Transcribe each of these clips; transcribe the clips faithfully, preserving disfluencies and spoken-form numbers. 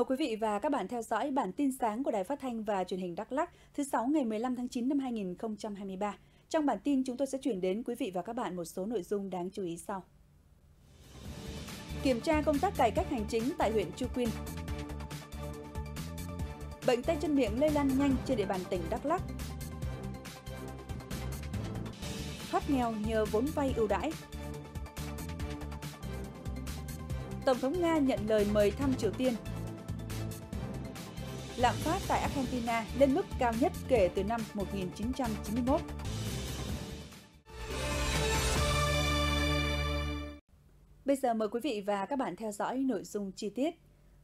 Mời quý vị và các bạn theo dõi bản tin sáng của Đài Phát Thanh và Truyền hình Đắk Lắk thứ sáu ngày mười lăm tháng chín năm hai nghìn không trăm hai mươi ba. Trong bản tin, chúng tôi sẽ chuyển đến quý vị và các bạn một số nội dung đáng chú ý sau. Kiểm tra công tác cải cách hành chính tại huyện Cư Kuin. Bệnh tay chân miệng lây lan nhanh trên địa bàn tỉnh Đắk Lắk. Thoát nghèo nhờ vốn vay ưu đãi. Tổng thống Nga nhận lời mời thăm Triều Tiên. Lạm phát tại Argentina lên mức cao nhất kể từ năm một nghìn chín trăm chín mươi mốt. Bây giờ mời quý vị và các bạn theo dõi nội dung chi tiết.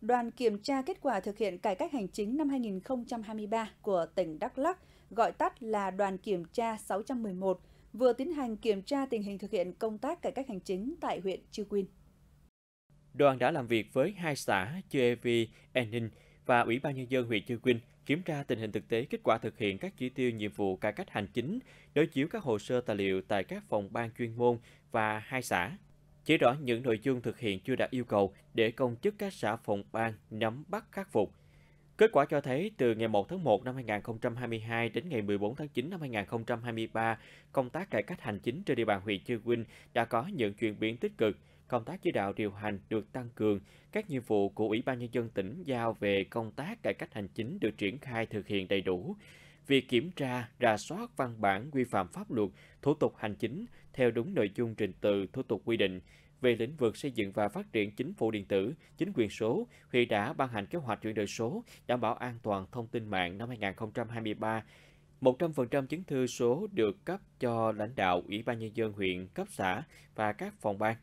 Đoàn kiểm tra kết quả thực hiện cải cách hành chính năm hai nghìn không trăm hai mươi ba của tỉnh Đắk Lắk, gọi tắt là đoàn kiểm tra sáu trăm mười một, vừa tiến hành kiểm tra tình hình thực hiện công tác cải cách hành chính tại huyện Cư Kuin. Đoàn đã làm việc với hai xã Chư E Vy, Ea Nin và Ủy ban Nhân dân huyện Cư Kuin kiểm tra tình hình thực tế kết quả thực hiện các chỉ tiêu nhiệm vụ cải cách hành chính, đối chiếu các hồ sơ tài liệu tại các phòng ban chuyên môn và hai xã. Chỉ rõ những nội dung thực hiện chưa đạt yêu cầu để công chức các xã phòng ban nắm bắt khắc phục. Kết quả cho thấy từ ngày một tháng một năm hai nghìn không trăm hai mươi hai đến ngày mười bốn tháng chín năm hai nghìn không trăm hai mươi ba, công tác cải cách hành chính trên địa bàn huyện Cư Kuin đã có những chuyển biến tích cực. Công tác chỉ đạo điều hành được tăng cường, các nhiệm vụ của Ủy ban Nhân dân tỉnh giao về công tác cải cách hành chính được triển khai thực hiện đầy đủ. Việc kiểm tra, rà soát văn bản quy phạm pháp luật, thủ tục hành chính theo đúng nội dung trình tự thủ tục quy định. Về lĩnh vực xây dựng và phát triển chính phủ điện tử, chính quyền số, huyện đã ban hành kế hoạch chuyển đổi số, đảm bảo an toàn thông tin mạng năm hai nghìn không trăm hai mươi ba. một trăm phần trăm chứng thư số được cấp cho lãnh đạo Ủy ban Nhân dân huyện, cấp xã và các phòng ban.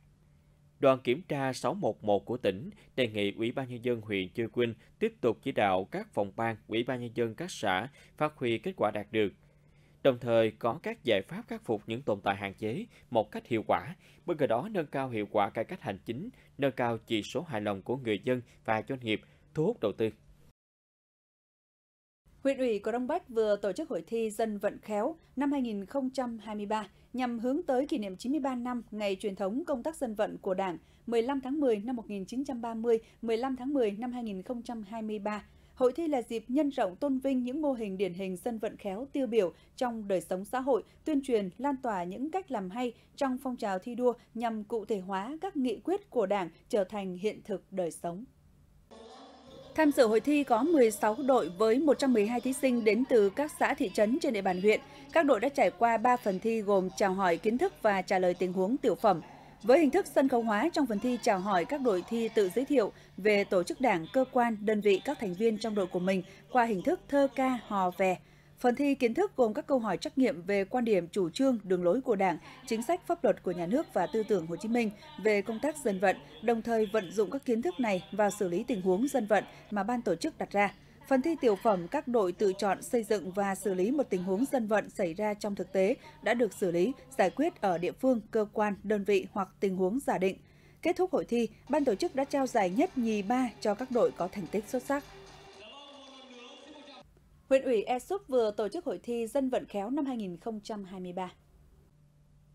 Đoàn kiểm tra sáu một một của tỉnh đề nghị Ủy ban Nhân dân huyện Cư Kuin tiếp tục chỉ đạo các phòng ban, Ủy ban Nhân dân các xã phát huy kết quả đạt được. Đồng thời có các giải pháp khắc phục những tồn tại hạn chế một cách hiệu quả, bên cạnh đó nâng cao hiệu quả cải cách hành chính, nâng cao chỉ số hài lòng của người dân và doanh nghiệp, thu hút đầu tư. Huyện ủy Krông Bách vừa tổ chức hội thi dân vận khéo năm hai nghìn không trăm hai mươi ba nhằm hướng tới kỷ niệm chín mươi ba năm ngày truyền thống công tác dân vận của Đảng mười lăm tháng mười năm một nghìn chín trăm ba mươi, mười lăm tháng mười năm hai nghìn không trăm hai mươi ba. Hội thi là dịp nhân rộng tôn vinh những mô hình điển hình dân vận khéo tiêu biểu trong đời sống xã hội, tuyên truyền, lan tỏa những cách làm hay trong phong trào thi đua nhằm cụ thể hóa các nghị quyết của Đảng trở thành hiện thực đời sống. Tham dự hội thi có mười sáu đội với một trăm mười hai thí sinh đến từ các xã thị trấn trên địa bàn huyện. Các đội đã trải qua ba phần thi gồm chào hỏi kiến thức và trả lời tình huống tiểu phẩm. Với hình thức sân khấu hóa, trong phần thi chào hỏi các đội thi tự giới thiệu về tổ chức đảng, cơ quan, đơn vị các thành viên trong đội của mình qua hình thức thơ ca, hò vè. Phần thi kiến thức gồm các câu hỏi trắc nghiệm về quan điểm, chủ trương, đường lối của Đảng, chính sách pháp luật của nhà nước và tư tưởng Hồ Chí Minh về công tác dân vận, đồng thời vận dụng các kiến thức này vào xử lý tình huống dân vận mà ban tổ chức đặt ra. Phần thi tiểu phẩm, các đội tự chọn xây dựng và xử lý một tình huống dân vận xảy ra trong thực tế đã được xử lý, giải quyết ở địa phương, cơ quan, đơn vị hoặc tình huống giả định. Kết thúc hội thi, ban tổ chức đã trao giải nhất, nhì, ba cho các đội có thành tích xuất sắc. Huyện ủy Ea Súp vừa tổ chức hội thi dân vận khéo năm hai nghìn không trăm hai mươi ba.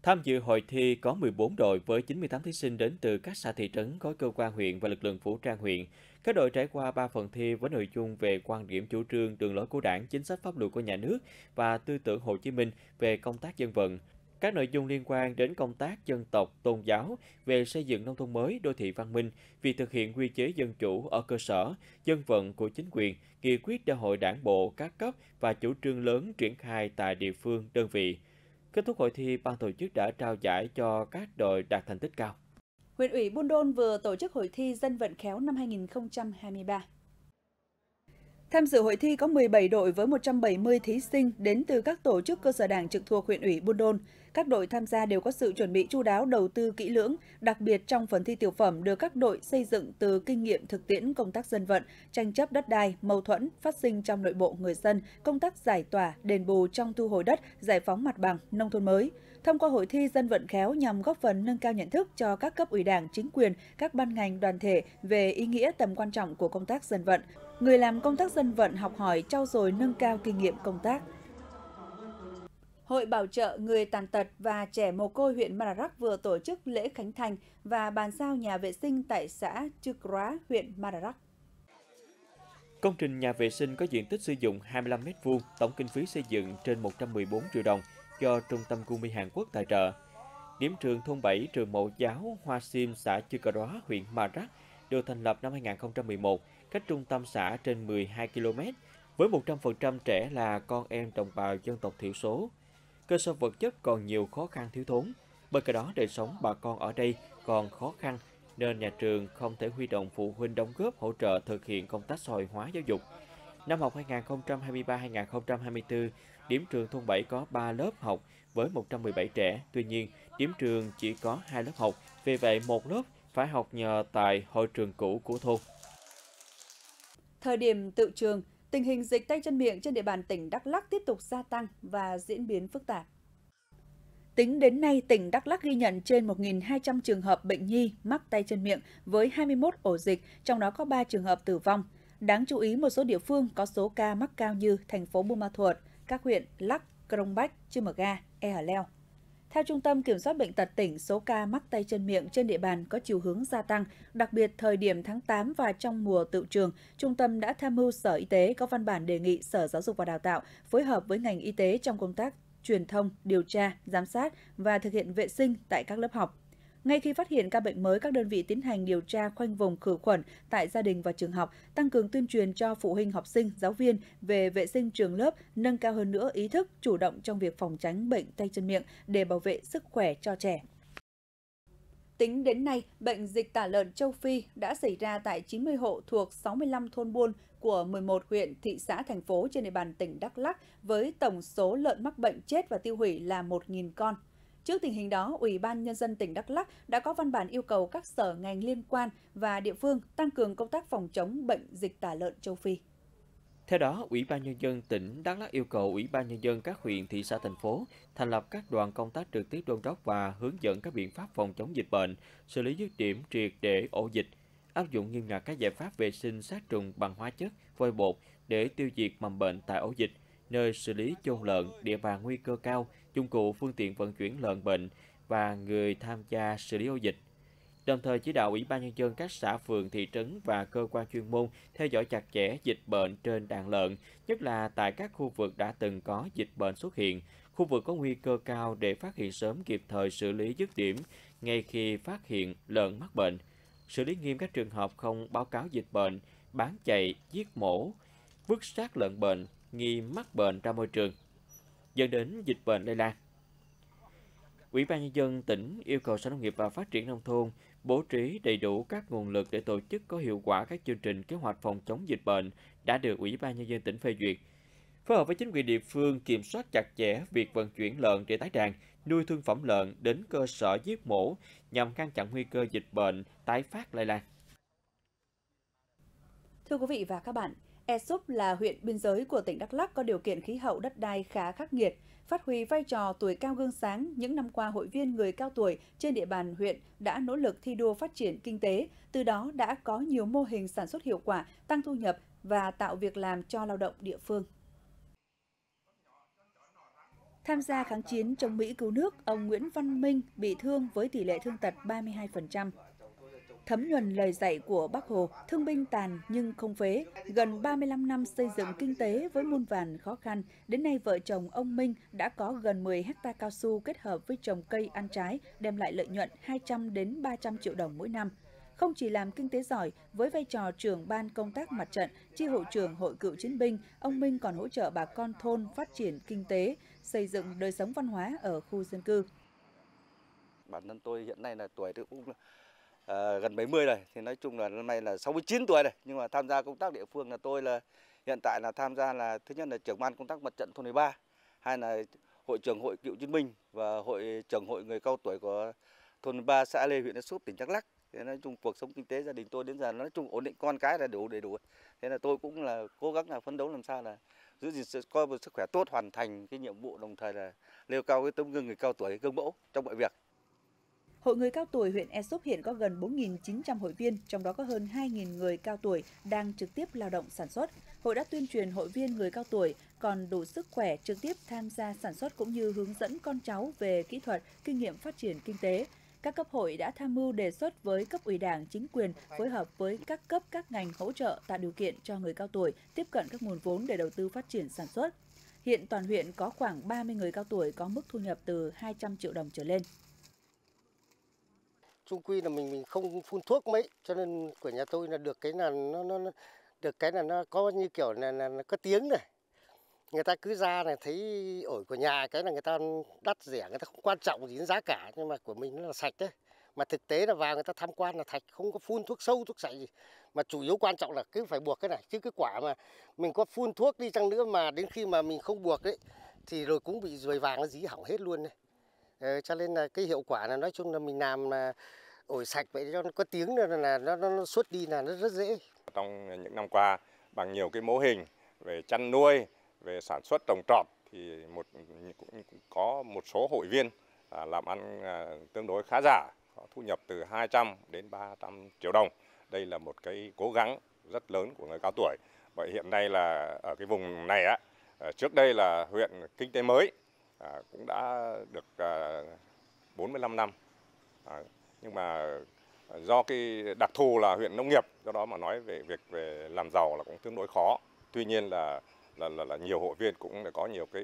Tham dự hội thi có mười bốn đội với chín mươi tám thí sinh đến từ các xã thị trấn, khối cơ quan huyện và lực lượng vũ trang huyện. Các đội trải qua ba phần thi với nội dung về quan điểm, chủ trương, đường lối của Đảng, chính sách pháp luật của nhà nước và tư tưởng Hồ Chí Minh về công tác dân vận. Các nội dung liên quan đến công tác dân tộc, tôn giáo, về xây dựng nông thôn mới, đô thị văn minh, việc thực hiện quy chế dân chủ ở cơ sở, dân vận của chính quyền, nghị quyết đại hội đảng bộ các cấp và chủ trương lớn triển khai tại địa phương, đơn vị. Kết thúc hội thi, ban tổ chức đã trao giải cho các đội đạt thành tích cao. Huyện ủy Buôn Đôn vừa tổ chức hội thi dân vận khéo năm hai nghìn không trăm hai mươi ba. Tham dự hội thi có mười bảy đội với một trăm bảy mươi thí sinh đến từ các tổ chức cơ sở đảng trực thuộc huyện ủy Buôn Đôn. Các đội tham gia đều có sự chuẩn bị chu đáo, đầu tư kỹ lưỡng, đặc biệt trong phần thi tiểu phẩm được các đội xây dựng từ kinh nghiệm thực tiễn công tác dân vận, tranh chấp đất đai, mâu thuẫn phát sinh trong nội bộ người dân, công tác giải tỏa, đền bù trong thu hồi đất, giải phóng mặt bằng, nông thôn mới. Thông qua hội thi dân vận khéo nhằm góp phần nâng cao nhận thức cho các cấp ủy Đảng, chính quyền, các ban ngành, đoàn thể về ý nghĩa, tầm quan trọng của công tác dân vận. Người làm công tác dân vận học hỏi, trau dồi nâng cao kinh nghiệm công tác. Hội Bảo trợ người tàn tật và trẻ mồ côi huyện M'Drắk vừa tổ chức lễ khánh thành và bàn giao nhà vệ sinh tại xã Trực Grá, huyện M'Drắk. Công trình nhà vệ sinh có diện tích sử dụng hai mươi lăm mét vuông, tổng kinh phí xây dựng trên một trăm mười bốn triệu đồng do Trung tâm Kumi Hàn Quốc tài trợ. Điểm trường thôn bảy, trường mẫu giáo Hoa Sim, xã Chư Cờ Ró, huyện M'Drắk được thành lập năm hai nghìn không trăm mười một, cách trung tâm xã trên mười hai ki lô mét, với một trăm phần trăm trẻ là con em đồng bào dân tộc thiểu số. Cơ sở vật chất còn nhiều khó khăn thiếu thốn, bên cạnh đó đời sống bà con ở đây còn khó khăn, nên nhà trường không thể huy động phụ huynh đóng góp hỗ trợ thực hiện công tác xã hội hóa giáo dục. Năm học hai nghìn không trăm hai mươi ba hai nghìn không trăm hai mươi tư, điểm trường thôn bảy có ba lớp học với một trăm mười bảy trẻ, tuy nhiên điểm trường chỉ có hai lớp học, vì vậy một lớp phải học nhờ tại hội trường cũ của thôn. Thời điểm tự trường, tình hình dịch tay chân miệng trên địa bàn tỉnh Đắk Lắk tiếp tục gia tăng và diễn biến phức tạp. Tính đến nay, tỉnh Đắk Lắk ghi nhận trên một nghìn hai trăm trường hợp bệnh nhi mắc tay chân miệng với hai mươi mốt ổ dịch, trong đó có ba trường hợp tử vong. Đáng chú ý, một số địa phương có số ca mắc cao như thành phố Buôn Ma Thuột, các huyện Lắc, Krông Bách, Chư Mờ Ga, Ea H'leo. Theo Trung tâm Kiểm soát Bệnh tật tỉnh, số ca mắc tay chân miệng trên địa bàn có chiều hướng gia tăng, đặc biệt thời điểm tháng tám và trong mùa tựu trường, Trung tâm đã tham mưu Sở Y tế có văn bản đề nghị Sở Giáo dục và Đào tạo phối hợp với ngành y tế trong công tác truyền thông, điều tra, giám sát và thực hiện vệ sinh tại các lớp học. Ngay khi phát hiện ca bệnh mới, các đơn vị tiến hành điều tra khoanh vùng khử khuẩn tại gia đình và trường học, tăng cường tuyên truyền cho phụ huynh, học sinh, giáo viên về vệ sinh trường lớp, nâng cao hơn nữa ý thức chủ động trong việc phòng tránh bệnh tay chân miệng để bảo vệ sức khỏe cho trẻ. Tính đến nay, bệnh dịch tả lợn châu Phi đã xảy ra tại chín mươi hộ thuộc sáu mươi lăm thôn buôn của mười một huyện, thị xã, thành phố trên địa bàn tỉnh Đắk Lắk, với tổng số lợn mắc bệnh chết và tiêu hủy là một nghìn con. Trước tình hình đó, Ủy ban Nhân dân tỉnh Đắk Lắk đã có văn bản yêu cầu các sở ngành liên quan và địa phương tăng cường công tác phòng chống bệnh dịch tả lợn châu Phi. Theo đó, Ủy ban Nhân dân tỉnh Đắk Lắk yêu cầu Ủy ban Nhân dân các huyện, thị xã, thành phố thành lập các đoàn công tác trực tiếp đôn đốc và hướng dẫn các biện pháp phòng chống dịch bệnh, xử lý dứt điểm triệt để ổ dịch, áp dụng nghiêm ngặt các giải pháp vệ sinh sát trùng bằng hóa chất, vôi bột để tiêu diệt mầm bệnh tại ổ dịch, nơi xử lý chôn lợn, địa bàn nguy cơ cao, dụng cụ phương tiện vận chuyển lợn bệnh và người tham gia xử lý ổ dịch. Đồng thời chỉ đạo Ủy ban Nhân dân các xã, phường, thị trấn và cơ quan chuyên môn theo dõi chặt chẽ dịch bệnh trên đàn lợn, nhất là tại các khu vực đã từng có dịch bệnh xuất hiện, khu vực có nguy cơ cao để phát hiện sớm, kịp thời xử lý dứt điểm ngay khi phát hiện lợn mắc bệnh, xử lý nghiêm các trường hợp không báo cáo dịch bệnh, bán chạy, giết mổ, vứt xác lợn bệnh, nghi mắc bệnh ra môi trường, dẫn đến dịch bệnh lây lan. Ủy ban Nhân dân tỉnh yêu cầu Sở Nông nghiệp và Phát triển Nông thôn bố trí đầy đủ các nguồn lực để tổ chức có hiệu quả các chương trình, kế hoạch phòng chống dịch bệnh đã được Ủy ban Nhân dân tỉnh phê duyệt, phối hợp với chính quyền địa phương kiểm soát chặt chẽ việc vận chuyển lợn để tái đàn, nuôi thương phẩm lợn đến cơ sở giết mổ nhằm ngăn chặn nguy cơ dịch bệnh tái phát lây lan. Thưa quý vị và các bạn, Ea Súp là huyện biên giới của tỉnh Đắk Lắk có điều kiện khí hậu đất đai khá khắc nghiệt. Phát huy vai trò tuổi cao gương sáng, những năm qua hội viên người cao tuổi trên địa bàn huyện đã nỗ lực thi đua phát triển kinh tế, từ đó đã có nhiều mô hình sản xuất hiệu quả, tăng thu nhập và tạo việc làm cho lao động địa phương. Tham gia kháng chiến chống Mỹ cứu nước, ông Nguyễn Văn Minh bị thương với tỷ lệ thương tật ba mươi hai phần trăm. Thấm nhuần lời dạy của Bác Hồ, thương binh tàn nhưng không phế, gần ba mươi lăm năm xây dựng kinh tế với muôn vàn khó khăn, đến nay vợ chồng ông Minh đã có gần mười héc ta cao su kết hợp với trồng cây ăn trái, đem lại lợi nhuận hai trăm đến ba trăm triệu đồng mỗi năm. Không chỉ làm kinh tế giỏi, với vai trò trưởng ban công tác mặt trận, chi hội trưởng hội cựu chiến binh, ông Minh còn hỗ trợ bà con thôn phát triển kinh tế, xây dựng đời sống văn hóa ở khu dân cư. Bản thân tôi hiện nay là tuổi cũng À, gần bảy mươi rồi, thì nói chung là năm nay là sáu mươi chín tuổi rồi, nhưng mà tham gia công tác địa phương là tôi là hiện tại là tham gia là thứ nhất là trưởng ban công tác mặt trận thôn mười ba, hai là hội trưởng hội cựu chiến binh và hội trưởng hội người cao tuổi của thôn mười ba xã Lê, huyện Ea Súp, tỉnh Đắk Lắk. Thế nói chung cuộc sống kinh tế gia đình tôi đến giờ nói chung ổn định, con cái là đủ đầy đủ. Thế là tôi cũng là cố gắng là phấn đấu làm sao là giữ gìn sự coi sức khỏe tốt, hoàn thành cái nhiệm vụ, đồng thời là nêu cao cái tấm gương người cao tuổi, gương mẫu trong mọi việc. Hội người cao tuổi huyện Ea Súp hiện có gần bốn nghìn chín trăm hội viên, trong đó có hơn hai nghìn người cao tuổi đang trực tiếp lao động sản xuất. Hội đã tuyên truyền hội viên người cao tuổi còn đủ sức khỏe trực tiếp tham gia sản xuất cũng như hướng dẫn con cháu về kỹ thuật, kinh nghiệm phát triển kinh tế. các cấp hội đã tham mưu đề xuất với cấp ủy Đảng, chính quyền phối hợp với các cấp các ngành hỗ trợ tạo điều kiện cho người cao tuổi tiếp cận các nguồn vốn để đầu tư phát triển sản xuất. Hiện toàn huyện có khoảng ba mươi người cao tuổi có mức thu nhập từ hai trăm triệu đồng trở lên. Chung quy là mình mình không phun thuốc mấy, cho nên của nhà tôi là được cái là nó, nó được cái là nó có như kiểu là, là nó có tiếng này. Người ta cứ ra này thấy ổi của nhà cái là người ta đắt rẻ, người ta không quan trọng gì đến giá cả, nhưng mà của mình nó là sạch đấy. Mà thực tế là vào người ta tham quan là thạch, không có phun thuốc sâu, thuốc sậy gì. Mà chủ yếu quan trọng là cứ phải buộc cái này, chứ cái quả mà mình có phun thuốc đi chăng nữa mà đến khi mà mình không buộc đấy thì rồi cũng bị ruồi vàng nó dí hỏng hết luôn này. Ờ, cho nên là cái hiệu quả là nói chung là mình làm là ổi sạch vậy cho nó có tiếng là, là nó, nó, nó suốt đi là nó rất dễ. Trong những năm qua bằng nhiều cái mô hình về chăn nuôi, về sản xuất trồng trọt thì một cũng có một số hội viên làm ăn tương đối khá giả, có thu nhập từ hai trăm đến ba trăm triệu đồng. Đây là một cái cố gắng rất lớn của người cao tuổi. Vậy hiện nay là ở cái vùng này á, trước đây là huyện kinh tế mới cũng đã được bốn mươi lăm năm. Nhưng mà do cái đặc thù là huyện nông nghiệp, do đó mà nói về việc về làm giàu là cũng tương đối khó. Tuy nhiên là Là, là, là nhiều hội viên cũng có nhiều cái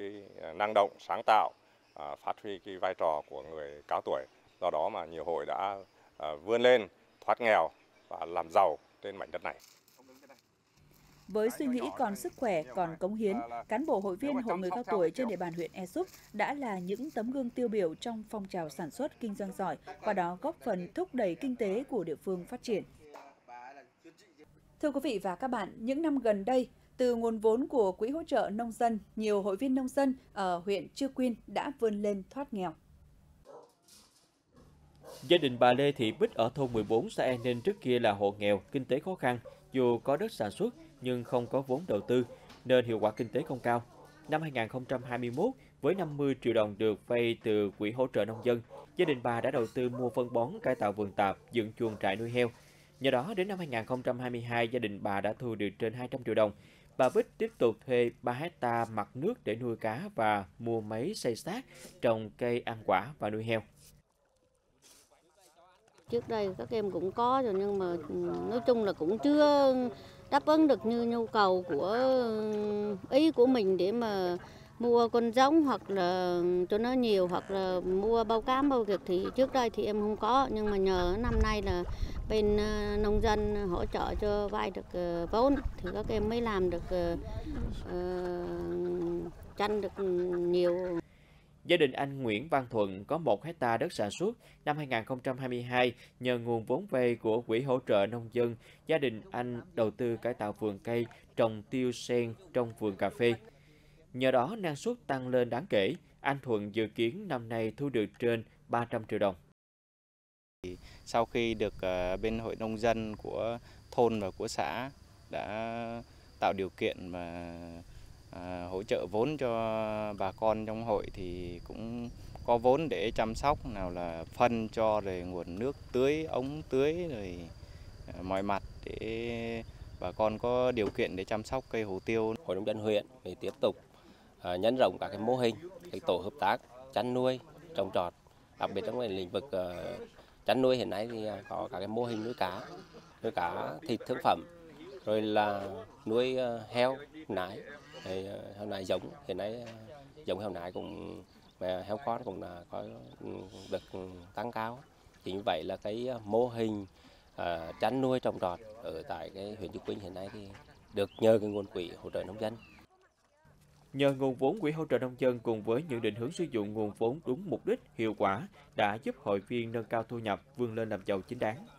năng động, sáng tạo, à, phát huy cái vai trò của người cao tuổi. Do đó mà nhiều hội đã à, vươn lên, thoát nghèo và làm giàu trên mảnh đất này. Với suy nghĩ còn sức khỏe, còn cống hiến, cán bộ hội viên hội người cao tuổi trên địa bàn huyện Ea Súp đã là những tấm gương tiêu biểu trong phong trào sản xuất, kinh doanh giỏi, qua đó góp phần thúc đẩy kinh tế của địa phương phát triển. Thưa quý vị và các bạn, những năm gần đây, từ nguồn vốn của Quỹ Hỗ Trợ Nông Dân, nhiều hội viên nông dân ở huyện Cư Kuin đã vươn lên thoát nghèo. Gia đình bà Lê Thị Bích ở thôn mười bốn, xã Ea Nin trước kia là hộ nghèo, kinh tế khó khăn, dù có đất sản xuất nhưng không có vốn đầu tư, nên hiệu quả kinh tế không cao. Năm hai nghìn không trăm hai mươi mốt, với năm mươi triệu đồng được vay từ Quỹ Hỗ Trợ Nông Dân, gia đình bà đã đầu tư mua phân bón, cải tạo vườn tạp, dựng chuồng trại nuôi heo. Nhờ đó, đến năm hai nghìn không trăm hai mươi hai, gia đình bà đã thu được trên hai trăm triệu đồng. Bà Bích tiếp tục thuê ba héc ta mặt nước để nuôi cá và mua máy xay xác, trồng cây ăn quả và nuôi heo. Trước đây các em cũng có rồi nhưng mà nói chung là cũng chưa đáp ứng được như nhu cầu của ý của mình để mà mua con giống hoặc là cho nó nhiều hoặc là mua bao cám bao việc thì trước đây thì em không có, nhưng mà nhờ năm nay là bên nông dân hỗ trợ cho vay được vốn thì các em mới làm được uh, chăn được nhiều. Gia đình anh Nguyễn Văn Thuận có một hecta đất sản xuất. Năm hai nghìn không trăm hai mươi hai, nhờ nguồn vốn vay của Quỹ Hỗ Trợ Nông Dân, gia đình anh đầu tư cải tạo vườn cây, trồng tiêu sen trong vườn cà phê. Nhờ đó năng suất tăng lên đáng kể, anh Thuận dự kiến năm nay thu được trên ba trăm triệu đồng. Sau khi được bên hội nông dân của thôn và của xã đã tạo điều kiện và hỗ trợ vốn cho bà con trong hội thì cũng có vốn để chăm sóc, nào là phân cho rồi nguồn nước tưới, ống tưới rồi mọi mặt để bà con có điều kiện để chăm sóc cây hồ tiêu. Hội nông dân huyện để tiếp tục nhân rộng các cái mô hình, cái tổ hợp tác chăn nuôi, trồng trọt, đặc biệt trong lĩnh vực chăn nuôi hiện nay thì có các cái mô hình nuôi cá, nuôi cá thịt thương phẩm, rồi là nuôi heo nái, heo nái giống hiện nay giống heo nái cũng heo con cũng là có được tăng cao. Chính vậy là cái mô hình chăn nuôi trồng trọt ở tại cái huyện Cư Kuin hiện nay thì được nhờ cái nguồn Quỹ Hỗ Trợ Nông Dân. Nhờ nguồn vốn Quỹ Hỗ Trợ Nông Dân cùng với những định hướng sử dụng nguồn vốn đúng mục đích, hiệu quả đã giúp hội viên nâng cao thu nhập, vươn lên làm giàu chính đáng.